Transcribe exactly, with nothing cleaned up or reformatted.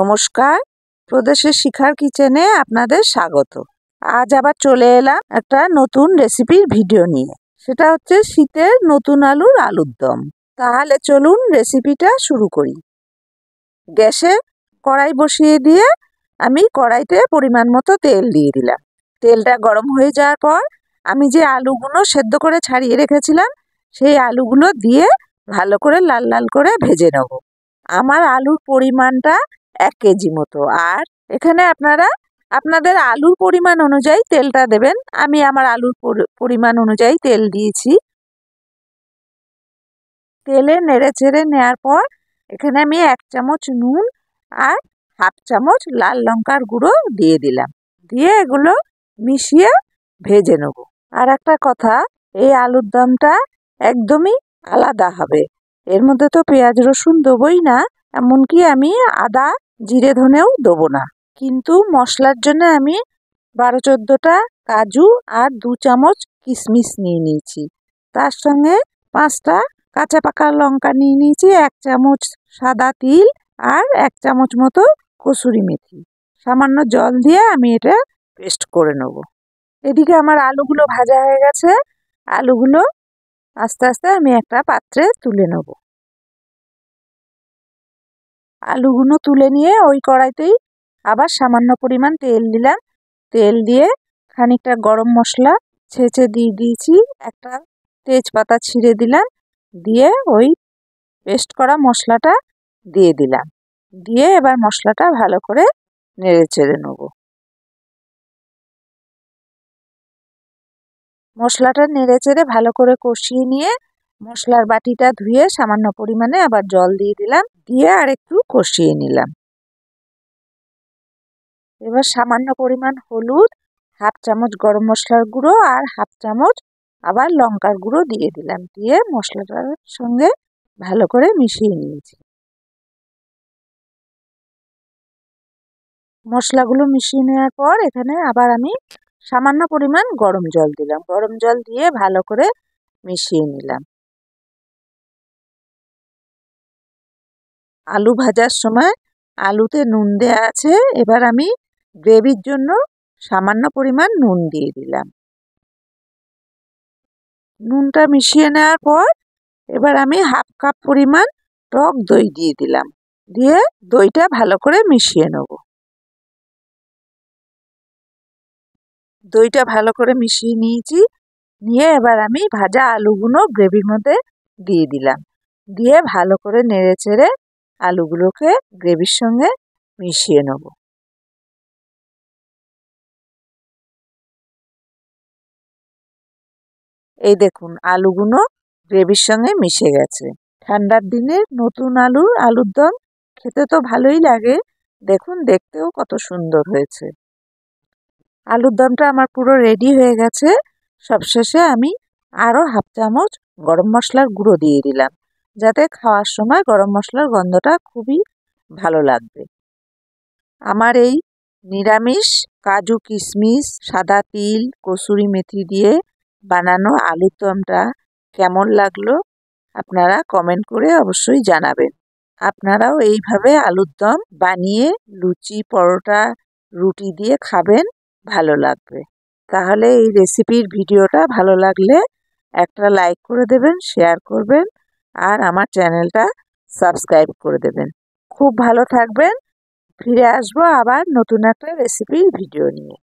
নমস্কার, প্রদেশের শিখার কিচেনে আপনাদের স্বাগত। আজ আবার চলে এলাম একটা নতুন রেসিপির ভিডিও নিয়ে, সেটা হচ্ছে শীতের নতুন আলুর আলুর দম। তাহলে চলুন রেসিপিটা শুরু করি। গ্যাসে কড়াই বসিয়ে দিয়ে আমি কড়াইতে পরিমাণ মতো তেল দিয়ে দিলাম। তেলটা গরম হয়ে যাওয়ার পর আমি যে আলুগুলো সেদ্ধ করে ছাড়িয়ে রেখেছিলাম সেই আলুগুলো দিয়ে ভালো করে লাল লাল করে ভেজে নেব। আমার আলুর পরিমাণটা এক কেজি মতো, আর এখানে আপনারা আপনাদের আলুর পরিমাণ অনুযায়ী তেলটা দেবেন। আমি আমার আলুর পরিমাণ অনুযায়ী তেল দিয়েছি। তেলে নেড়ে চেড়ে নেওয়ার পর এখানে আমি এক চামচ নুন আর হাফ চামচ লাল লঙ্কার গুঁড়ো দিয়ে দিলাম, দিয়ে এগুলো মিশিয়ে ভেজে নেব। আর একটা কথা, এই আলুর দমটা একদমই আলাদা হবে, এর মধ্যে তো পেঁয়াজ রসুন দেবই না, এমনকি আমি আদা জিরে ধনেও দেবো না। কিন্তু মশলার জন্য আমি বারো চোদ্দোটা কাজু আর দু চামচ কিশমিশ নিয়ে নিয়েছি, তার সঙ্গে পাঁচটা কাঁচা পাকা লঙ্কা নিয়ে নিয়েছি, এক চামচ সাদা তিল আর এক চামচ মতো কসুরি মেথি। সামান্য জল দিয়ে আমি এটা পেস্ট করে নেব। এদিকে আমার আলুগুলো ভাজা হয়ে গেছে। আলুগুলো আস্তে আস্তে আমি একটা পাত্রে তুলে নেব। আলুগুলো তুলে নিয়ে ওই কড়াইতেই আবার সামান্য পরিমাণ তেল দিলাম। তেল দিয়ে খানিকটা গরম মশলা ছেঁচে দিয়ে দিয়েছি, একটা তেজপাতা ছিঁড়ে দিলাম, দিয়ে ওই পেস্ট করা মশলাটা দিয়ে দিলাম। দিয়ে এবার মশলাটা ভালো করে নেড়ে চেড়ে নেব। মশলাটা নেড়ে চেড়ে ভালো করে কষিয়ে নিয়ে মশলার বাটিটা ধুয়ে সামান্য পরিমাণে আবার জল দিয়ে দিলাম, দিয়ে আর একটু কষিয়ে নিলাম। এবার সামান্য পরিমাণ হলুদ, হাফ চামচ গরম মশলার গুঁড়ো আর হাফ চামচ আবার লঙ্কার গুঁড়ো দিয়ে দিলাম, দিয়ে মশলাটার সঙ্গে ভালো করে মিশিয়ে নিয়েছি। মশলাগুলো মিশিয়ে নেওয়ার পর এখানে আবার আমি সামান্য পরিমাণ গরম জল দিলাম। গরম জল দিয়ে ভালো করে মিশিয়ে নিলাম। আলু ভাজার সময় আলুতে নুন দেয়া আছে, এবার আমি গ্রেভির জন্য সামান্য পরিমাণ নুন দিয়ে দিলাম। নুনটা মিশিয়ে নেওয়ার পর এবার আমি হাফ কাপ পরিমাণ টক দই দিয়ে দিলাম, দিয়ে দইটা ভালো করে মিশিয়ে নেব। দইটা ভালো করে মিশিয়ে নিয়েছি। নিয়ে এবার আমি ভাজা আলুগুলো গ্রেভির মধ্যে দিয়ে দিলাম, দিয়ে ভালো করে নেড়ে চেড়ে আলুগুলোকে গ্রেভির সঙ্গে মিশিয়ে নেব। এই দেখুন, আলুগুলো গ্রেভির সঙ্গে মিশে গেছে। ঠান্ডার দিনে নতুন আলু আলুর দম খেতে তো ভালোই লাগে, দেখুন দেখতেও কত সুন্দর হয়েছে। আলুর দমটা আমার পুরো রেডি হয়ে গেছে। সবশেষে আমি আরও হাফ চামচ গরম মশলার গুঁড়ো দিয়ে দিলাম, যাতে খাওয়ার সময় গরম মশলার গন্ধটা খুবই ভালো লাগবে। আমার এই নিরামিষ কাজু কিশমিশ সাদা তিল কসুরি মেথি দিয়ে বানানো আলুর দমটা কেমন লাগলো আপনারা কমেন্ট করে অবশ্যই জানাবেন। আপনারাও এইভাবে আলুর দম বানিয়ে লুচি পরোটা রুটি দিয়ে খাবেন, ভালো লাগবে। তাহলে এই রেসিপির ভিডিওটা ভালো লাগলে একটা লাইক করে দেবেন, শেয়ার করবেন আর আমার চ্যানেলটা সাবস্ক্রাইব করে দেবেন। খুব ভালো থাকবেন। ফিরে আসবো আবার নতুন একটা রেসিপির ভিডিও নিয়ে।